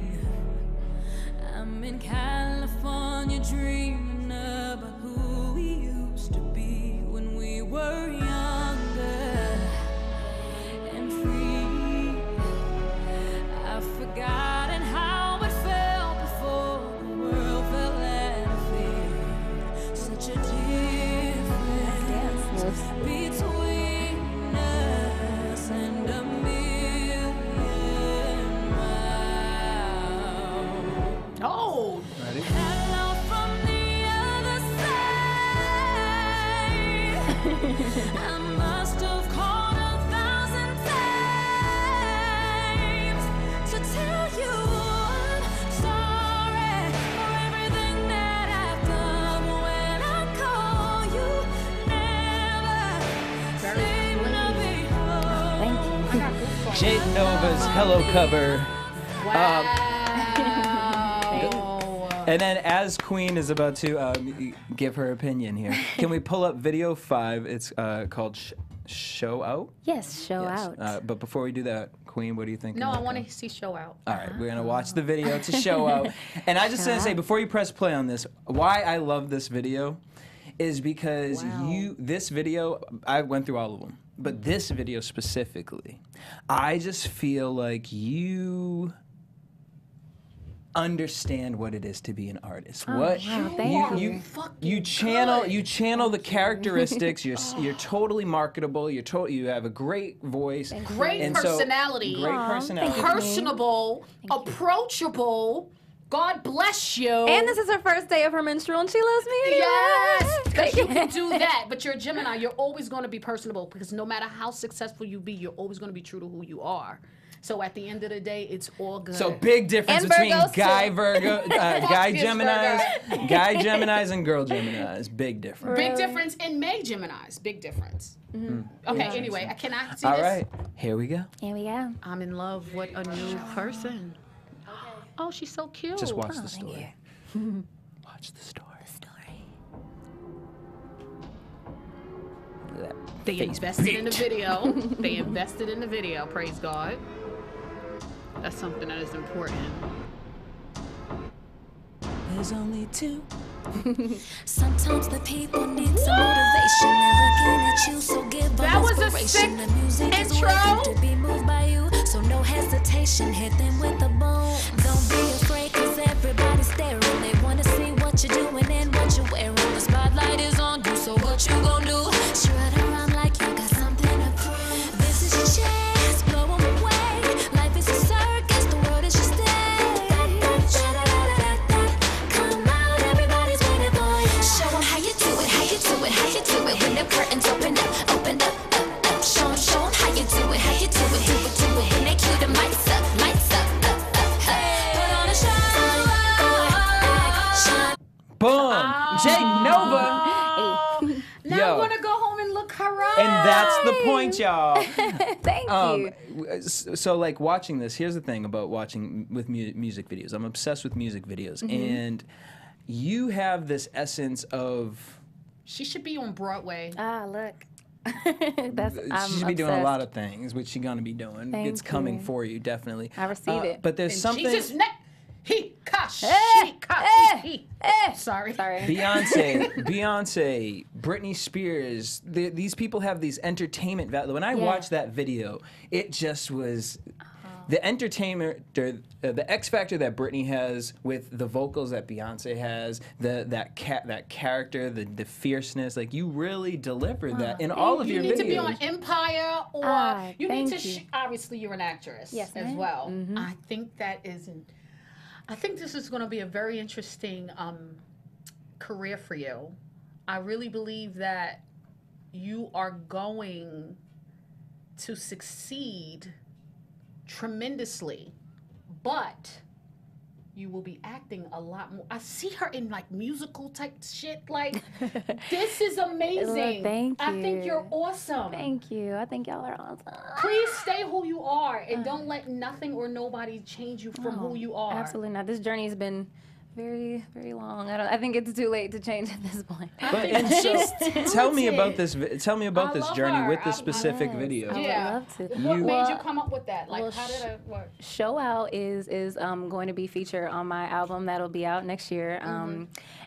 I'm in California dreaming about who we used to be. We were younger and free. I've forgotten how it felt before the world fell at our feet. Such a difference between us and a million miles. Oh! Ready? I must have called 1,000 times to tell you I'm sorry for everything that I've done. When I call you, never seem to be home. Jade Novah's Hello cover. Wow. And then as Queen is about to give her opinion here, can we pull up video 5? It's called Show Out? Yes, Show Out. But before we do that, Queen, what do you think? No, I want to see Show Out. All right, we're going to watch the video to Show Out. And I just want to say, before you press play on this, why I love this video is because this video, I went through all of them, but this video specifically, I just feel like you understand what it is to be an artist. You channel the characteristics. You're totally marketable. You have a great voice, great personality, personable, approachable. God bless you. And this is her first day of her menstrual and she loves me. Yes, because you can do that. But you're a Gemini. You're always going to be personable because no matter how successful you be, you're always going to be true to who you are. So at the end of the day, it's all good. So big difference between guy Geminis and girl Geminis. Big difference. Really? Big difference in May Geminis. Big difference. Mm-hmm. Okay, anyway, I cannot see this. All right, here we go. Here we go. I'm in love with a new person. Oh, she's so cute. Just watch the story. Watch the story. They invested in the video. They invested in the video, praise God. That's something that is important. There's only two. Sometimes the people need some motivation. Looking at you, so give that was a sick intro. To be moved by you, so no hesitation. Hit them with a bone. Don't be afraid, cause everybody's staring. They wanna see what you're doing and what you're wearing. The spotlight is on you, so what you gonna do? Shred around like you got something to prove. This is your chance, blow them away. Life is a circus, the world is your stage. Come out, everybody's waiting for you. Show them how you do it, how you do it, how you do it. When the curtains open up, up, up. Show them how you do it, how you do it, do it, do it. When they cue the lights up, up, up, up. Put on a show. Boom! Jade Novah! Now I'm gonna go home and look her up. And that's the point, y'all. Thank you. So, like, watching this, here's the thing about watching with music videos. I'm obsessed with music videos. And you have this essence of... She should be on Broadway. Ah, look. She should be doing a lot of things, which she's gonna be doing. It's coming for you, definitely. I receive it. But there's something... Jesus, Sorry. Beyonce, Britney Spears. These people have these entertainment value. When I watched that video, it just was the entertainment, the X factor that Britney has with the vocals that Beyonce has, that character, the fierceness. Like you really deliver that in all of your videos. You need to be on Empire, or you need to. Obviously, you're an actress as well. I think that isn't. I think this is going to be a very interesting career for you. I really believe that you are going to succeed tremendously, but you will be acting a lot more. I see her in like musical type shit. Like, this is amazing. Well, thank you. I think you're awesome. Thank you. I think y'all are awesome. Please stay who you are and don't let nothing or nobody change you from who you are. Absolutely not. This journey has been very, very long. I think it's too late to change at this point. Tell me about this journey with this specific video. I would love to. What made you come up with that? Like, how did it work? Show Out is going to be featured on my album that'll be out next year.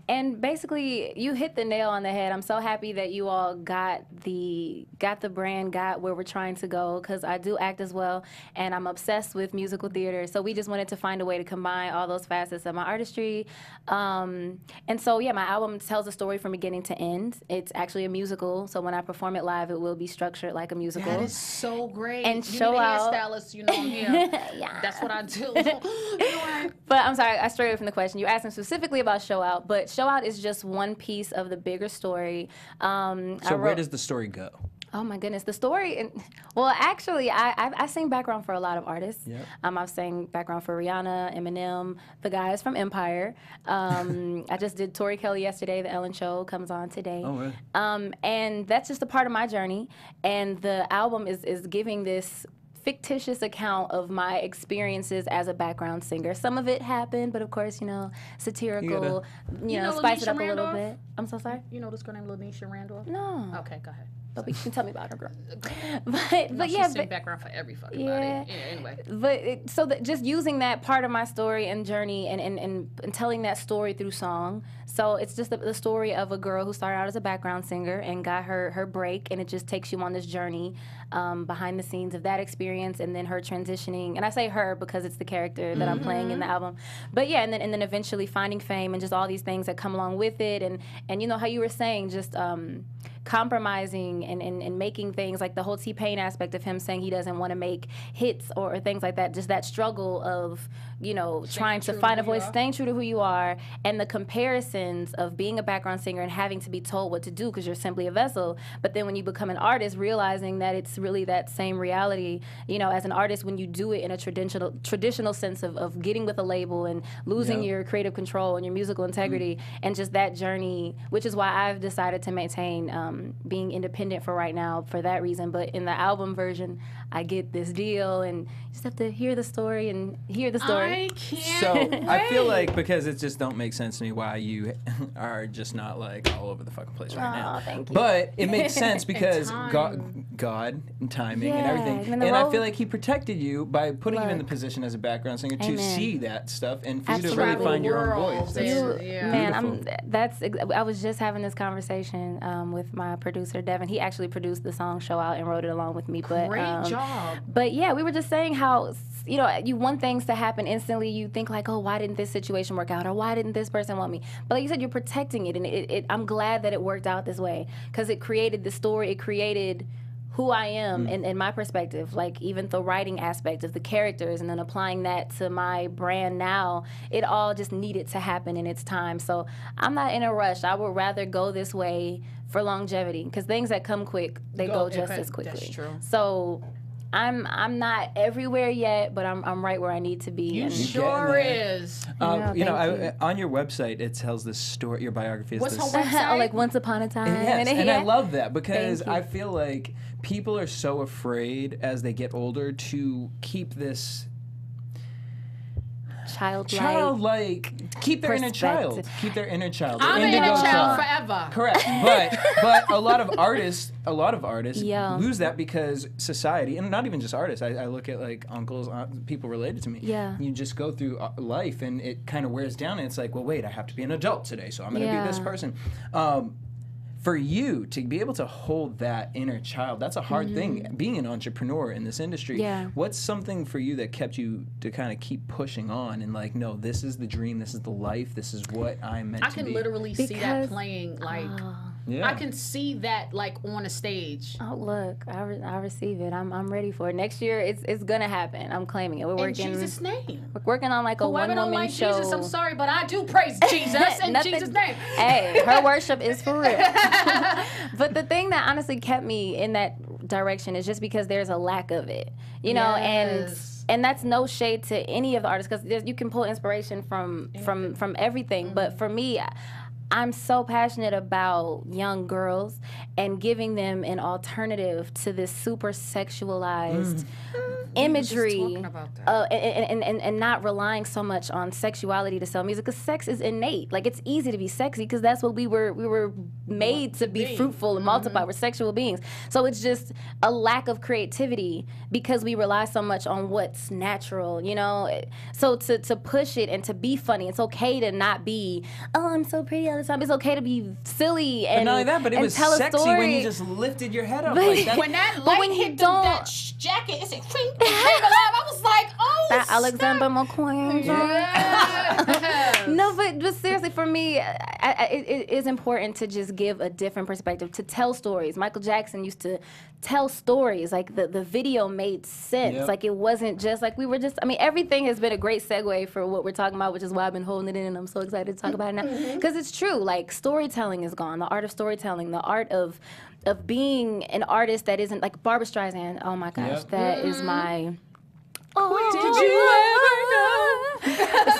And basically, you hit the nail on the head. I'm so happy that you all got the brand, got where we're trying to go, because I do act as well, and I'm obsessed with musical theater. So we just wanted to find a way to combine all those facets of my artistry. And so, yeah, my album tells a story from beginning to end. It's actually a musical, so when I perform it live, it will be structured like a musical. That is so great. And Show Out. You know, that's what I do. But I'm sorry, I strayed away from the question. You asked me specifically about Show Out, but Show Out is just one piece of the bigger story. So where does the story go? Oh my goodness, the story, well actually I sing background for a lot of artists. I've sang background for Rihanna, Eminem, the guys from Empire. I just did Tori Kelly yesterday, the Ellen Show comes on today. Oh, really? And that's just a part of my journey, and the album is giving this fictitious account of my experiences as a background singer. Some of it happened, but of course, you know, satirical, you know spice it up Randolph? A little bit. I'm so sorry? You know this girl named LaNisha Randolph? No. Okay, go ahead. But you can tell me about her, girl. But yeah, she's in background for every fucking body. Yeah, anyway. But so that just using that part of my story and journey and telling that story through song. So it's just the story of a girl who started out as a background singer and got her break, and it just takes you on this journey behind the scenes of that experience, and then her transitioning. And I say her because it's the character that I'm playing in the album. But yeah, and then eventually finding fame and just all these things that come along with it, and you know how you were saying just. Compromising and making things, like the whole T-Pain aspect of him saying he doesn't want to make hits or things like that, just that struggle of, you know, trying to find a voice, staying true to who you are, and the comparisons of being a background singer and having to be told what to do because you're simply a vessel. But then when you become an artist, realizing that it's really that same reality, you know, as an artist when you do it in a traditional sense of getting with a label and losing your creative control and your musical integrity, and just that journey, which is why I've decided to maintain being independent for right now for that reason. But in the album version, I get this deal, and you just have to hear the story and hear the story. I can't wait. I feel like because it just don't make sense to me why you are just not like all over the fucking place right now. Thank you. But it makes sense because God and timing and everything. And I feel like he protected you by putting you in the position as a background singer to see that stuff and for you to really find your own voice. That's I was just having this conversation with my producer Devin. He actually produced the song Show Out and wrote it along with me. But great job. But yeah, we were just saying how, you know, you want things to happen instantly. You think like, oh, why didn't this situation work out, or why didn't this person want me? But like you said, you're protecting it, and I'm glad that it worked out this way because it created the story. It created who I am in my perspective, like even the writing aspect of the characters, and then applying that to my brand now. It all just needed to happen in its time. So I'm not in a rush. I would rather go this way for longevity, because things that come quick, they go just as quickly. That's true. So I'm not everywhere yet, but I'm right where I need to be. You sure is. On your website it tells this story. Your biography is this website? Like Once Upon a Time. Yes, and I love that because I feel like people are so afraid as they get older to keep this childlike keep their inner child. Keep their inner child. I'm an inner child forever. Correct. But a lot of artists lose that because society, and not even just artists, I look at like uncles, people related to me. Yeah. You just go through life and it kind of wears down, and it's like, well, wait, I have to be an adult today, so I'm going to be this person. For you to be able to hold that inner child, that's a hard thing, being an entrepreneur in this industry. Yeah. What's something for you that kept you to kind of keep pushing on and like, no, this is the dream, this is the life, this is what I'm meant to be? I can literally see that playing, like... Yeah. I can see that like on a stage. Oh look, I receive it. I'm ready for it. Next year, it's gonna happen. I'm claiming it. We're working in Jesus' name. We're working on like a one woman like show. Jesus, I'm sorry, but I do praise Jesus in Jesus' name. Hey, her worship is for real. But the thing that honestly kept me in that direction is just because there's a lack of it, you know, and that's no shade to any of the artists, because you can pull inspiration from everything. But for me, I'm so passionate about young girls and giving them an alternative to this super sexualized imagery and not relying so much on sexuality to sell music, because sex is innate. Like, it's easy to be sexy because that's what we were made to be, fruitful and multiply. We're sexual beings. So it's just a lack of creativity because we rely so much on what's natural, you know? So to push it and to be funny, it's okay to not be, oh, I'm so pretty all the time. It's okay to be silly and tell a story. But not only that, but it was sexy when you just lifted your head up like that. When that light hit that jacket, it's like, I was like, oh, that snap. Alexander McQueen. Yeah. No, but seriously, for me, it is important to just give a different perspective, to tell stories. Michael Jackson used to tell stories. Like, the video made sense. Yep. Like, it wasn't just like everything has been a great segue for what we're talking about, which is why I've been holding it in, and I'm so excited to talk about it now. Because it's true. Like, storytelling is gone. The art of storytelling, the art of being an artist that isn't like Barbra Streisand. Oh my gosh, that is my. Oh, did you ever know?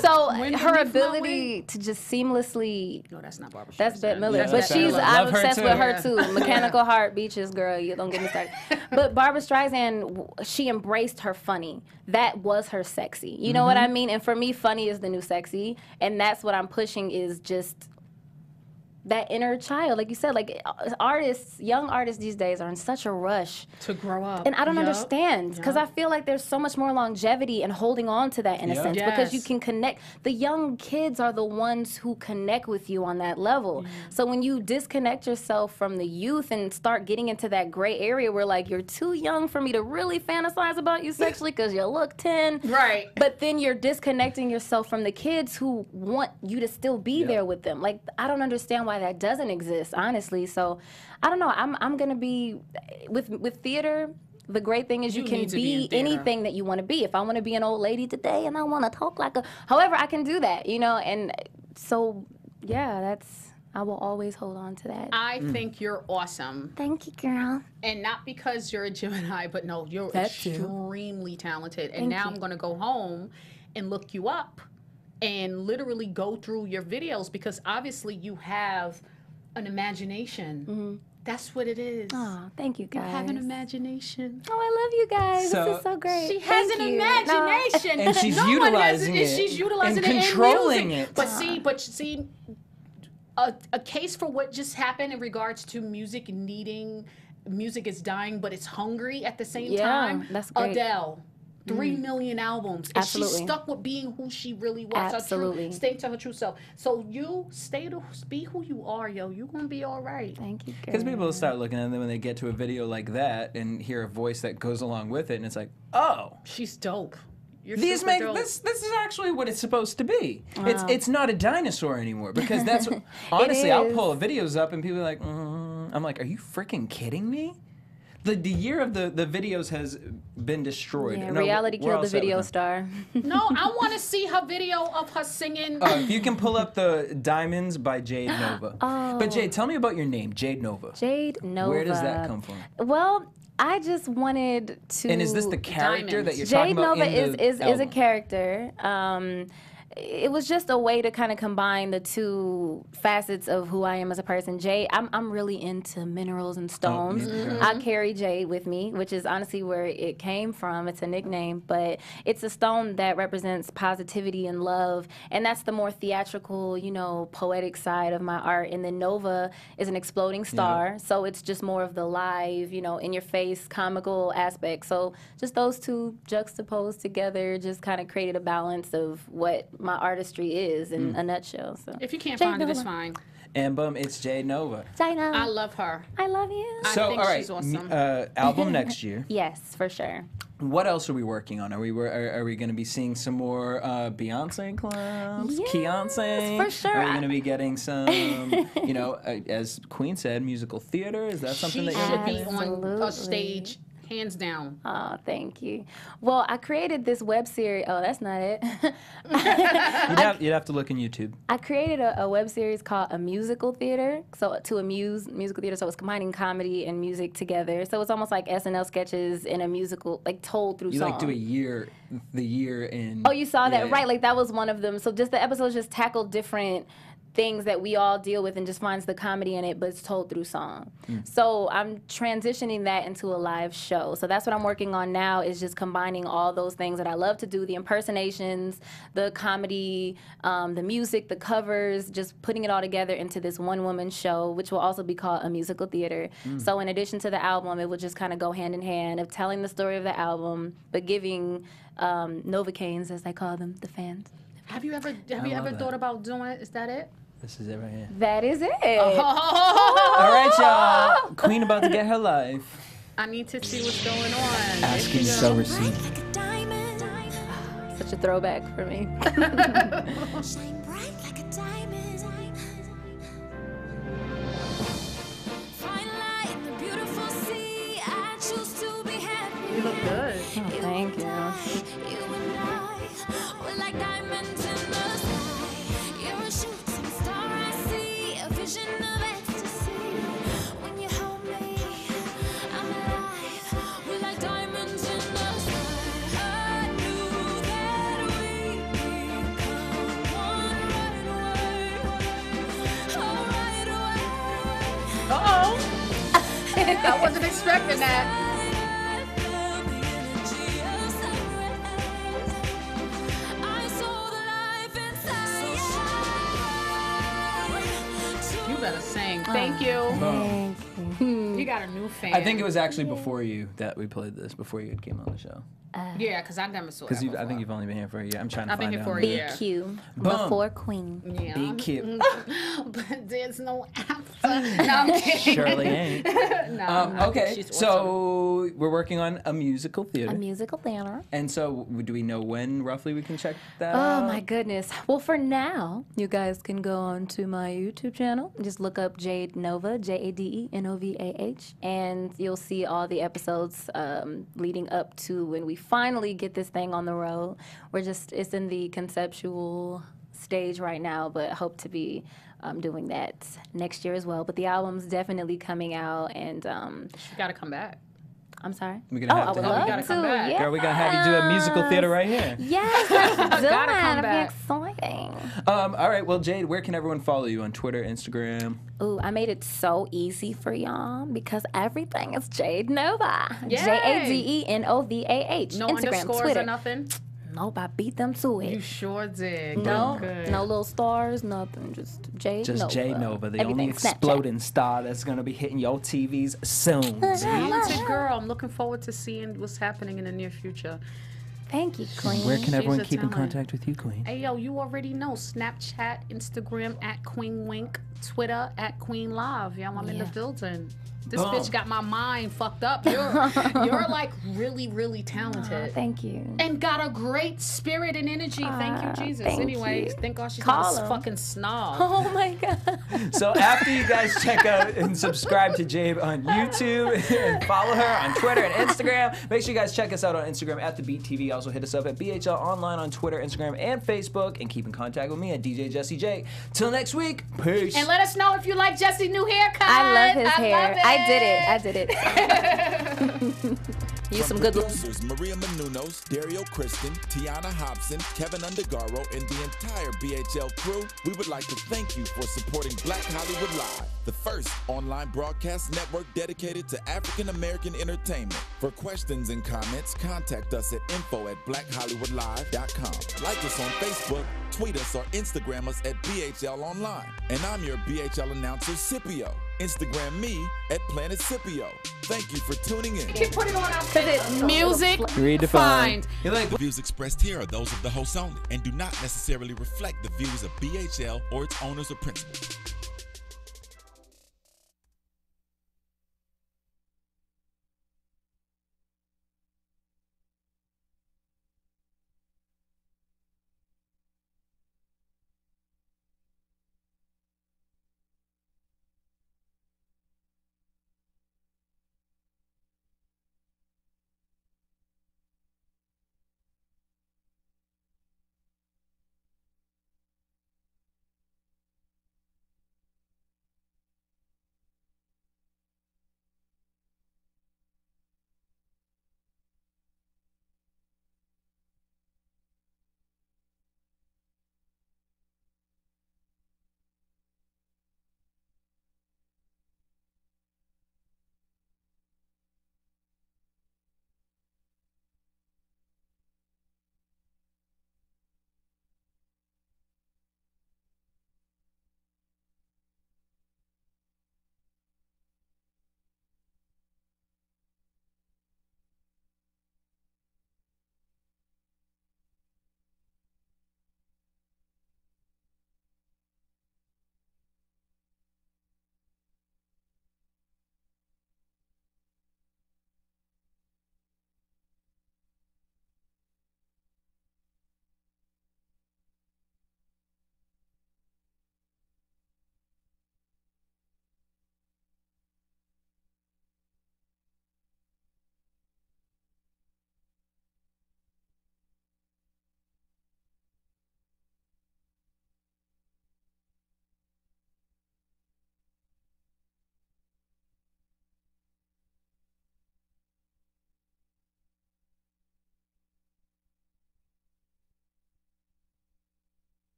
So her ability to just seamlessly. No, that's not Barbra Streisand. That's Bette Midler. Yeah, but she's I'm obsessed with her too. Yeah. Mechanical Heart, Beaches, girl, you don't get me started. But Barbra Streisand, she embraced her funny. That was her sexy. You know what I mean? And for me, funny is the new sexy, and that's what I'm pushing is just that inner child, like you said, like artists, young artists these days are in such a rush to grow up, and I don't understand because I feel like there's so much more longevity and holding on to that innocence because you can connect. The young kids are the ones who connect with you on that level. So when you disconnect yourself from the youth and start getting into that gray area where like you're too young for me to really fantasize about you sexually because you look 10, right? But then you're disconnecting yourself from the kids who want you to still be there with them. Like I don't understand why that doesn't exist, honestly. So I don't know. I'm gonna be with theater. The great thing is you can be anything that you want to be. If I want to be an old lady today and I want to talk like a, however, I can do that, you know. And so yeah, that's, I will always hold on to that. I think you're awesome. Thank you, girl. And not because you're a Gemini, but no, you're extremely talented. And now I'm gonna go home and look you up and literally go through your videos because obviously you have an imagination. That's what it is. Oh, thank you guys. You have an imagination. Oh, I love you guys. So, this is so great. She has an imagination. No. And she's utilizing it. She's utilizing it and controlling it. But see, a case for what just happened in regards to music needing, music is dying, but it's hungry at the same time. That's great. Adele. 3 million albums. Absolutely. And she's stuck with being who she really was. Absolutely. Stay to her true self. So you stay to be who you are, yo. You're going to be all right. Thank you, girl. Because people will start looking at them when they get to a video like that and hear a voice that goes along with it, and it's like, oh. She's dope. This is actually what it's supposed to be. Wow. It's not a dinosaur anymore because that's, honestly, I'll pull videos up and people are like, I'm like, are you freaking kidding me? The year of the videos has been destroyed. Yeah, no, reality killed the video star. No, I want to see her video of her singing. If you can pull up the Diamonds by Jade Novah. Oh. But Jade, tell me about your name, Jade Novah. Jade Novah. Where does that come from? Well, I just wanted to. And is this the character that you're talking about? Jade Novah is a character. It was just a way to kind of combine the two facets of who I am as a person. Jade, I'm really into minerals and stones. I carry jade with me, which is honestly where it came from. It's a nickname, but it's a stone that represents positivity and love, and that's the more theatrical, you know, poetic side of my art. And then Nova is an exploding star, so it's just more of the live, you know, in your face, comical aspect. So just those two juxtaposed together just kind of created a balance of what my artistry is in a nutshell. So if you can't find it, it's fine. And boom, it's Jade Novah. I love her. I love you. So I think she's awesome. Album next year. Yes, for sure. What else are we working on? Are we going to be seeing some more Beyonce clubs? Yes, Kéyoncé? For sure. Are we going to be getting some, you know, as Queen said, musical theater? Is that something that you should be on a stage? Hands down. Oh, thank you. Well, I created this web series. Oh, that's not it. You'd have to look in YouTube. I created a web series called A Musical Theater. So to amuse musical theater. So it's combining comedy and music together. So it's almost like SNL sketches in a musical, like told through song. You like do the year in. Oh, you saw that, right? Like that was one of them. So just the episodes just tackled different things that we all deal with and just finds the comedy in it, but it's told through song. So I'm transitioning that into a live show. So that's what I'm working on now, is just combining all those things that I love to do, the impersonations, the comedy, the music, the covers, just putting it all together into this one-woman show, which will also be called A Musical Theater. So in addition to the album, it will just kind of go hand in hand of telling the story of the album, but giving Novocaines, as they call them, the fans. Have you ever thought about doing it? Is that it? This is it right here. That is it. Oh. All right, y'all. Queen about to get her life. I need to see what's going on. Asking so receive. Such a throwback for me. Shine bright like a diamond. Fine light in the beautiful sea. I choose to be happy. You look good. Oh, thank you. You and I were like diamonds in the sky. You're a shooting star, I see a vision of ecstasy. When you hold me, I'm alive. We're like diamonds in the sky. I knew that we'd be. I wasn't expecting that. Saying thank you. No. You got a new fan. I think it was actually before you that we played this, before you came on the show. Yeah, because I never saw it. I think you've only been here for a year. I'm trying to find out. I've been here for a year. BQ. Before Queen. Yeah. BQ. But there's no after. No, I'm kidding. Surely ain't. No, okay, so awesome. We're working on a musical theater. A musical theater. And so do we know when roughly we can check that out? Oh, my goodness. Well, for now, you guys can go on to my YouTube channel. Just look up Jade Novah, JADENOVAH, and you'll see all the episodes leading up to when we finally get this thing on the road. We're just, it's in the conceptual stage right now, but hope to be doing that next year as well. But the album's definitely coming out, and she gotta come back. I'm sorry? We're gonna have to have you. Gotta come back. Yes. Girl, we're gonna have you do a musical theater right here. Yes, let's do it. It'll be exciting. All right, well, Jade, where can everyone follow you on Twitter, Instagram? Ooh, I made it so easy for y'all because everything is Jade Novah. JADENOVAH. No Instagram, underscores Twitter. Or nothing? Nope, I beat them to it. You sure did. No, good. No little stars, nothing. Just Jade Novah. Just Jade Novah, the only exploding star that's going to be hitting your TVs soon. Talented girl. I'm looking forward to seeing what's happening in the near future. Thank you, Queen. Where can everyone keep in contact with you, Queen? Hey, yo, you already know. Snapchat, Instagram, @QueenWink, Twitter, @QueenLive. Yo, I'm in the building. This bitch got my mind fucked up. You're like really, really talented. Thank you. And got a great spirit and energy. Thank you, Jesus. Anyways, thank God she's not a fucking snob. Oh my God. So after you guys check out and subscribe to Jade on YouTube and follow her on Twitter and Instagram, make sure you guys check us out on Instagram @TheBeatTV. Also hit us up @BHL Online on Twitter, Instagram, and Facebook, and keep in contact with me @DJ Jesse J. Till next week, peace. And let us know if you like Jesse's new haircut. I love his hair. I did it. Use some good producers Maria Menounos, Dario Kristen, Tiana Hobson, Kevin Undergaro, and the entire BHL crew, we would like to thank you for supporting Black Hollywood Live, the first online broadcast network dedicated to African-American entertainment. For questions and comments, contact us at info@blackhollywoodlive.com. Like us on Facebook, tweet us, or Instagram us @BHL Online. And I'm your BHL announcer, Scipio. Instagram me @PlanetScipio. Thank you for tuning in. You put it on our music redefined. The views expressed here are those of the host only and do not necessarily reflect the views of BHL or its owners or principals.